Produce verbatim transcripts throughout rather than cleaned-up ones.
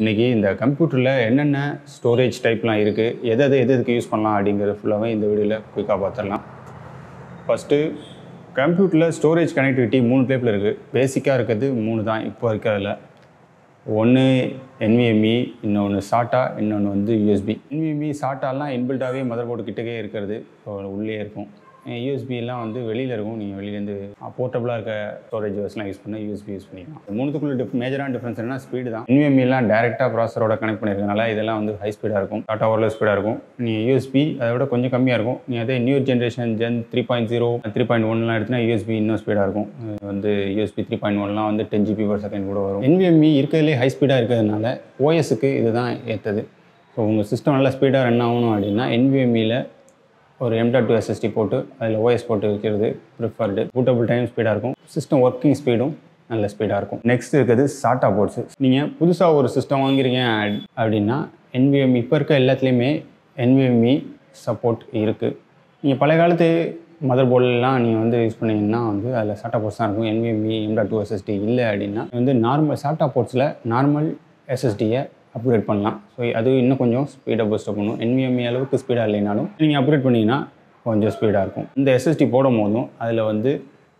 இன்னைக்கு இந்த கம்ப்யூட்டரில் என்னென்ன ஸ்டோரேஜ் டைப்லாம் இருக்குது, எதை எது எதுக்கு யூஸ் பண்ணலாம் அப்படிங்கிற ஃபுல்லாகவே இந்த வீடியோவில் குயிக்காக பார்த்துடலாம். ஃபஸ்ட்டு கம்ப்யூட்டரில் ஸ்டோரேஜ் கனெக்டிவிட்டி மூணு டைப்பில் இருக்குது. பேசிக்காக இருக்கிறது மூணு தான் இப்போ இருக்கிறதுல. ஒன்று என்விஎம்இ, இன்னொன்று சாட்டா, இன்னொன்று வந்து யூஎஸ்பி. என்விஎம்இ சாட்டாலாம் இன்பில்டாகவே மதர் போர்டு கிட்டக்கே இருக்கிறது, உள்ளே இருக்கும். யூஎஸ்பிலாம் வந்து வெளியில் இருக்கும், நீங்கள் வெளியிலேருந்து போர்ட்டபுளாக இருக்க ஸ்டோரேஜ் வர்ஸ்லாம் யூஸ் பண்ணால் யூஎஸ்பி யூஸ் பண்ணிக்கலாம். மூணுத்துக்குள்ள டிஃப் மேஜரான டிஃப்ரென்ஸ் என்னன்னா ஸ்பீடு தான். என்விஎம்இலாம் டேரெக்டாக ப்ராசரோட கனெக்ட் பண்ணியிருக்கனால இதெல்லாம் வந்து ஹை ஸ்பீடாக இருக்கும், டாட்டா ஓவரில் ஸ்பீடாக இருக்கும். நீங்கள் யூஎஸ்பி அதை விட கொஞ்சம் கம்மியாக இருக்கும். நீங்கள் அதே new generation gen three point zero three point ஒன்லாம் எடுத்துனா யூஎஸ்பி இன்னும் ஸ்பீடாக இருக்கும். வந்து யூஎஸ்பி த்ரீ பாயிண்ட் ஒன்லாம் வந்து டென் ஜிபி பர் செகண்ட் கூட வரும். என்விஎம்இ இருக்கிறதுலேயே ஹை ஸ்பீடாக இருக்கிறதுனால ஓஎஸுக்கு இதுதான் ஏற்றது. ஸோ உங்கள் சிஸ்டம் நல்லா ஸ்பீடாக ரன் ஆகணும் அப்படின்னா என்விஎம்இயில் ஒரு எம் டாட் டூ எஸ்எஸ்டி போட்டு அதில் ஓஎஸ் போட்டு வைக்கிறது ப்ரிஃபர்டு. பூட்டபிள் டைம் ஸ்பீடாக இருக்கும், சிஸ்டம் ஒர்க்கிங் ஸ்பீடும் நல்ல ஸ்பீடாக இருக்கும். நெக்ஸ்ட் இருக்கிறது சாட்டா போர்ட்ஸு. நீங்கள் புதுசாக ஒரு சிஸ்டம் வாங்குறீங்க அப்படின்னா என்விஎம்இ இப்போ இருக்க எல்லாத்துலேயுமே என்விஎம்இ சப்போர்ட் இருக்குது. நீங்கள் பழைய காலத்து மதர் போர்டெலாம் நீங்கள் வந்து யூஸ் பண்ணிங்கன்னா வந்து அதில் சாட்டா போர்ட்ஸ் தான் இருக்கும். NVMe M dot two SSD இல்லை அப்படின்னா வந்து நார்மல் சாட்டா போர்ட்ஸில் நார்மல் எஸ்எஸ்டியை அப்கிரேட் பண்ணலாம். ஸோ அது இன்னும் கொஞ்சம் ஸ்பீடாக பூஸ்ட் பண்ணும். என்விஎம்இ அளவுக்கு ஸ்பீடாக இல்லைனாலும் நீங்கள் அப்கிரேட் பண்ணிங்கன்னா கொஞ்சம் ஸ்பீடாக இருக்கும். இந்த எஸ்எஸ்டி போடும் போதும் அதில் வந்து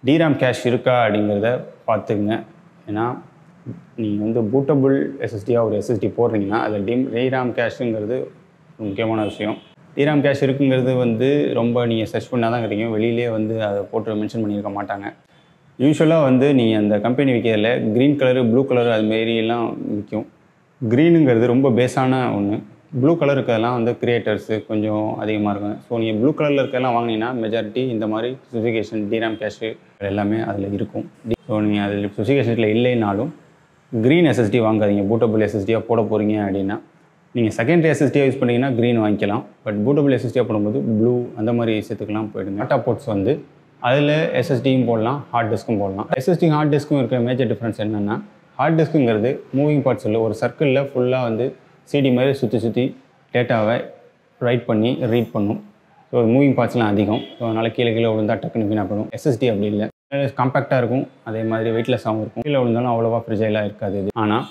டிராம் கேஷ் இருக்கா அப்படிங்கிறத பார்த்துக்குங்க. ஏன்னா நீங்கள் வந்து பூட்டபுள் எஸ்எஸ்டியாக ஒரு எஸ்எஸ்டி போடுறீங்கன்னா அதில் டி டிராம் கேஷுங்கிறது முக்கியமான விஷயம். டிராம் கேஷ் இருக்குங்கிறது வந்து ரொம்ப நீங்கள் சர்ச் பண்ணால் தான் கிடைக்கும், வெளியிலே வந்து அதை போட்டு மென்ஷன் பண்ணியிருக்க மாட்டாங்க. யூஸ்வலாக வந்து நீங்கள் அந்த கம்பெனி விற்கிறதுல க்ரீன் கலரு ப்ளூ கலரு அதுமாரியெல்லாம் விற்கும். க்ரீனுங்கிறது ரொம்ப பேஸான ஒன்று, ப்ளூ கலர் இருக்கிறதெல்லாம் வந்து கிரியேட்டர்ஸு கொஞ்சம் அதிகமாக இருக்கும். ஸோ நீங்கள் ப்ளூ கலரில் இருக்கிறதெல்லாம் வாங்கினீங்கன்னா மெஜாரிட்டி இந்த மாதிரி ஸ்பெசிஃபிகேஷன் டிராம் கேஷு எல்லாமே அதில் இருக்கும். ஸோ நீங்கள் அதில் ஸ்பெசிஃபிகேஷனில் இல்லைனாலும் க்ரீன் எஸ்எஸ்டி வாங்காதீங்க. பூட்டபிள் எஸ்எஸ்டியாக போட போகிறீங்க அப்படின்னா நீங்கள் செகண்டரி எஸ்எஸ்டியாக யூஸ் பண்ணிங்கன்னா க்ரீன் வாங்கிக்கலாம். பட் பூட்டபிள் எஸ்எஸ்டியாக போடும்போது ப்ளூ அந்த மாதிரி விஷயத்துக்கெல்லாம் போயிடுங்க. டாட்டா போர்ட்ஸ் வந்து அதில் எஸ்எஸ்டியும் போடலாம், ஹார்ட் டிஸ்க்கும் போடலாம். எஸ்எஸ்டியும் ஹார்ட் டிஸ்க்கும் இருக்கிற மேஜர் டிஃப்ரென்ஸ் என்னென்னா ஹார்ட் டிஸ்க்குங்கிறது மூவிங் பார்ட்ஸ் இல்லை, ஒரு சர்க்கிளில் ஃபுல்லாக வந்து சிடி மாதிரி சுற்றி சுற்றி டேட்டாவை ரைட் பண்ணி ரீட் பண்ணும். ஸோ மூவிங் பார்ட்ஸ்லாம் அதிகம், ஸோ அதனால் கீழே கீழே விழுந்தால் டக்குனு வீணாகப்படும். எஸ்எஸ்டி அப்படி இல்லை, காம்பேக்டாக இருக்கும், அதே மாதிரி வெயிட்லெஸ்ஸாகவும் இருக்கும், கீழே விழுந்தாலும் அவ்வளோவா ஃப்ரிஜைலாக இருக்காது இது. ஆனால்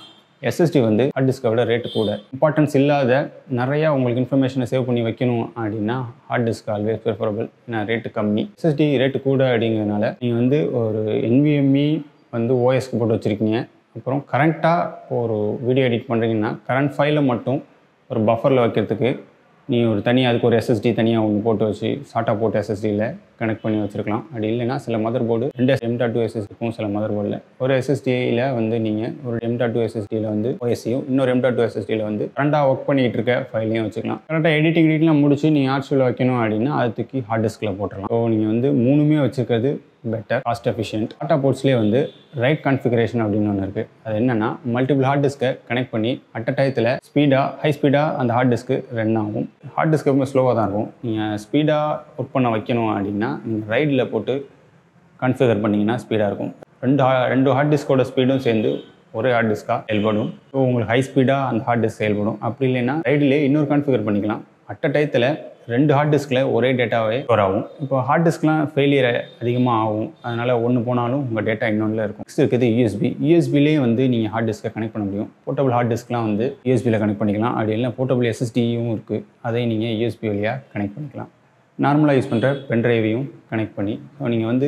எஸ்எஸ்டி வந்து ஹார்ட் டிஸ்க்கை விட ரேட்டு கூட. இம்பார்ட்டன்ஸ் இல்லாத நிறையா உங்களுக்கு இன்ஃபர்மேஷனை சேவ் பண்ணி வைக்கணும் அப்படின்னா ஹார்ட் டிஸ்க் ஆல்வேஸ் ப்ரிஃபரபிள். ஏன்னா ரேட்டு கம்மி, எஸ்எஸ்டி ரேட்டு கூட அப்படிங்கிறதுனால நீங்கள் வந்து ஒரு என்விஎம்இ வந்து ஓஎஸ்க்கு போட்டு வச்சுருக்கீங்க, அப்புறம் கரண்ட்டாக ஒரு வீடியோ எடிட் பண்ணுறீங்கன்னா கரண்ட் ஃபைலை மட்டும் ஒரு பஃபரில் வைக்கிறதுக்கு நீ ஒரு தனியாக அதுக்கு ஒரு எஸ்எஸ்டி தனியாக ஒன்று போட்டு வச்சு சாட்டா போட்டு எஸ்எஸ்டியில் கனெக்ட் பண்ணி வச்சுருக்கலாம். அப்படி இல்லைனா சில மதர் போர்டு ரெண்டு எம் டாட் டூ எஸ்எஸ்டிக்கும் சில மதர் போர்டில் ஒரு எஸ்எஸ்டியில் வந்து நீங்கள் ஒரு எம் டாட் டூ எஸ்எஸ்டியில் வந்து ஓஎஸ்சியும் இன்னொரு எம் டாட் டூ எஸ்எஸ்டியில் வந்து கரண்ட்டாக ஒர்க் பண்ணிகிட்டு இருக்க ஃபைலையும் வச்சுக்கலாம். கரெக்டாக எடிட்டிங் எடிட்லாம் முடிச்சு நீங்கள் ஹார்ட்ஸ்டில் வைக்கணும் அப்படின்னா அதுக்கு ஹார்ட் டிஸ்கில் போட்டுடலாம். ஸோ நீங்கள் வந்து மூணுமே வச்சுருக்கிறது பெட்டர், காஸ்ட் எஃபிஷியன்ட். டாட்டா போர்ட்ஸ்லேயே வந்து ரைட் கன்ஃபிகரேஷன் அப்படின்னு ஒன்று இருக்குது. அது என்னென்னா மல்டிபிள் ஹார்ட் டிஸ்க்கை கனெக்ட் பண்ணி அட் அ டயத்தில் ஸ்பீடாக ஹை ஸ்பீடாக அந்த ஹார்ட் டிஸ்க்கு ரன் ஆகும். ஹார்ட் டிஸ்க் எப்பவுமே ஸ்லோவாக தான் இருக்கும். நீங்கள் ஸ்பீடாக ஒர்க் பண்ண வைக்கணும் அப்படின்னா நீங்கள் ரைடில் போட்டு கன்ஃபிகர் பண்ணிங்கன்னா ஸ்பீடாக இருக்கும். ரெண்டு ரெண்டு ஹார்ட் டிஸ்கோட ஸ்பீடும் சேர்ந்து ஒரே ஹார்ட் டிஸ்காக செயல்படும். ஸோ உங்களுக்கு ஹை ஸ்பீடாக அந்த ஹார்ட் டிஸ்க் செயல்படும். அப்படி இல்லைன்னா ரைடிலே இன்னொரு கன்ஃபிகர் பண்ணிக்கலாம். அட் அ டயத்தில் ரெண்டு ஹார்ட் டிஸ்கில் ஒரே டேட்டாவே ஸ்டோர் ஆகும். இப்போ ஹார்ட் டிஸ்க்லாம் ஃபெயிலியர் அதிகமாக ஆகும், அதனால் ஒன்று போனாலும் உங்கள் டேட்டா இன்னொன்றில் இருக்கும். நெக்ஸ்ட் இருக்குது யூஎஸ்பி. யூஎஸ்பிலேயே வந்து நீங்கள் ஹார்ட் டிஸ்க்கை கனெக்ட் பண்ண முடியும். போர்ட்டபிள் ஹார்ட் டிஸ்க்லாம் வந்து யூஎஸ்பியில் கனெக்ட் பண்ணிக்கலாம். அப்படி இல்லை போர்ட்டபிள் எஸ்எஸ்டியும் இருக்குது, அதை நீங்கள் யூஎஸ்பி வழியாக கனெக்ட் பண்ணிக்கலாம். நார்மலாக யூஸ் பண்ணுற பென்ட்ரைவையும் கனெக்ட் பண்ணி ஸோ நீங்கள் வந்து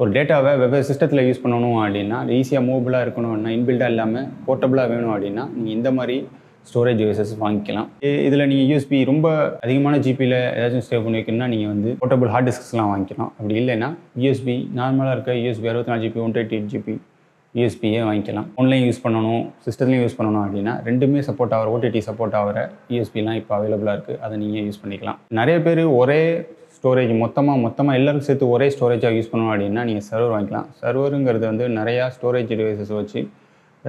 ஒரு டேட்டாவை வெவ்வேறு சிஸ்டத்தில் யூஸ் பண்ணணும் அப்படின்னா ஈஸியாக மூவபிளாக இருக்கணும்னா இன்பில்டாக இல்லாமல் போர்ட்டபிளாக வேணும் அப்படின்னா நீங்கள் இந்த மாதிரி ஸ்டோரேஜ் டிவைசஸ் வாங்கிக்கலாம். இதில் நீங்கள் யூஎஸ்பி ரொம்ப அதிகமான ஜிபியில் ஏதாச்சும் சேவ் பண்ணி வைக்கணும்னா நீங்கள் வந்து போர்ட்டபிள் ஹார்ட் டிஸ்க்ஸ்லாம் வாங்கிக்கலாம். அப்படி இல்லைன்னா யூஎஸ்பி நார்மலாக இருக்க யூஎஸ்பி அறுபத்தி நாலு GB one twenty eight GB யூஎஸ்பியே வாங்கிக்கலாம். ஆன்லைன் யூஸ் பண்ணணும், சிஸ்டத்துலையும் யூஸ் பண்ணணும் அப்படின்னா ரெண்டுமே சப்போர்ட் ஆகிற ஓடிடி சப்போர்ட் ஆகிற யூஎஸ்பிலாம் இப்போ அவைலபிளாக இருக்குது, அதை நீங்கள் யூஸ் பண்ணிக்கலாம். நிறைய பேர் ஒரே ஸ்டோரேஜ் மொத்தமாக மொத்தமாக எல்லோரும் சேர்த்து ஒரே ஸ்டோரேஜாக யூஸ் பண்ணணும் அப்படின்னா நீங்கள் சர்வர் வாங்கிக்கலாம். சர்வருங்கிறது வந்து நிறையா ஸ்டோரேஜ் டிவைசஸ் வச்சு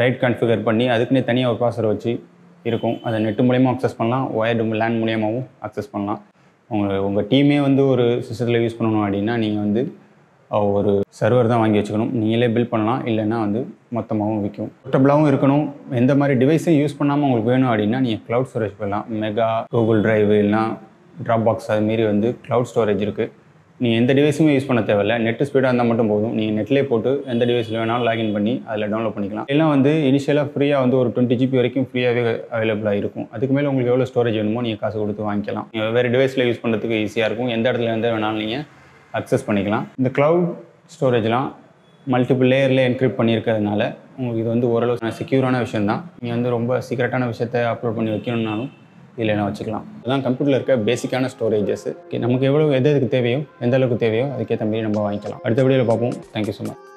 ரைட் கன்ஃபிகர் பண்ணி அதுக்குன்னே தனியாக ஒரு ப்ராசர் வச்சு இருக்கும். அதை நெட்டு மூலியமாக அக்சஸ் பண்ணலாம், ஒயர்டு லேன் மூலியமாகவும் அக்சஸ் பண்ணலாம். உங்கள் உங்கள் டீமே வந்து ஒரு சிஸ்டத்தில் யூஸ் பண்ணணும் அப்படின்னா நீங்கள் வந்து ஒரு சர்வர் தான் வாங்கி வச்சுக்கணும். நீங்களே பில்ட் பண்ணலாம், இல்லைன்னா வந்து மொத்தமாகவும் விற்கும். போர்ட்டபிளாகவும் இருக்கணும். எந்த மாதிரி டிவைஸையும் யூஸ் பண்ணாமல் உங்களுக்கு வேணும் அப்படின்னா நீங்கள் க்ளவுட் ஸ்டோரேஜ் போயிடலாம். மெகா, கூகுள் ட்ரைவ், இல்லைனா ட்ராப் பாக்ஸ் அதுமாரி வந்து க்ளவுட் ஸ்டோரேஜ் இருக்குது. நீ எந்த டிவைஸுமே யூஸ் பண்ண தேவையில்லை, நெட் ஸ்பீடாக இருந்தால் மட்டும் போதும். நீங்கள் நெட்லேயே போட்டு எந்த டிவைஸில் வேணாலும் லாகின் பண்ணி அதில் டவுன்லோட் பண்ணிக்கலாம். எல்லாம் வந்து இனிஷியலாக ஃப்ரீயாக வந்து ஒரு டுவெண்ட்டி ஜிபி வரைக்கும் ஃப்ரீயாகவே அவைலபிளாக இருக்கும். அதுக்கு மேலே உங்களுக்கு எவ்வளோ ஸ்டோரேஜ் வேணுமோ நீங்கள் காசு கொடுத்து வாங்கிக்கலாம். நீங்கள் வேறு டிவைஸில் யூஸ் பண்ணுறதுக்கு ஈஸியாக இருக்கும். எந்த இடத்துல வந்து வேணாலும் நீங்கள் அக்சஸ் பண்ணிக்கலாம். இந்த க்ளவுட் ஸ்டோரேஜ்லாம் மல்டிபிள் லேயரில் என்கிரிப்ட் பண்ணியிருக்கிறதுனால உங்களுக்கு இது வந்து ஓரளவு செக்யூரான விஷயம் தான். நீங்கள் வந்து ரொம்ப சீக்கிரட்டான விஷயத்தை அப்லோட் பண்ணி வைக்கணுன்னாலும் இதில் என்ன வச்சுக்கலாம். அதான் கம்ப்யூட்டரில் இருக்க பேசிக்கான ஸ்டோரேஜஸ். நமக்கு எவ்வளோ எது எதுக்கு தேவையோ, எந்த அளவுக்கு தேவையோ அதுக்கேற்ற மாதிரி நம்ம வாங்கிக்கலாம். அடுத்த வீடியோவில் பார்ப்போம். Thank you so much.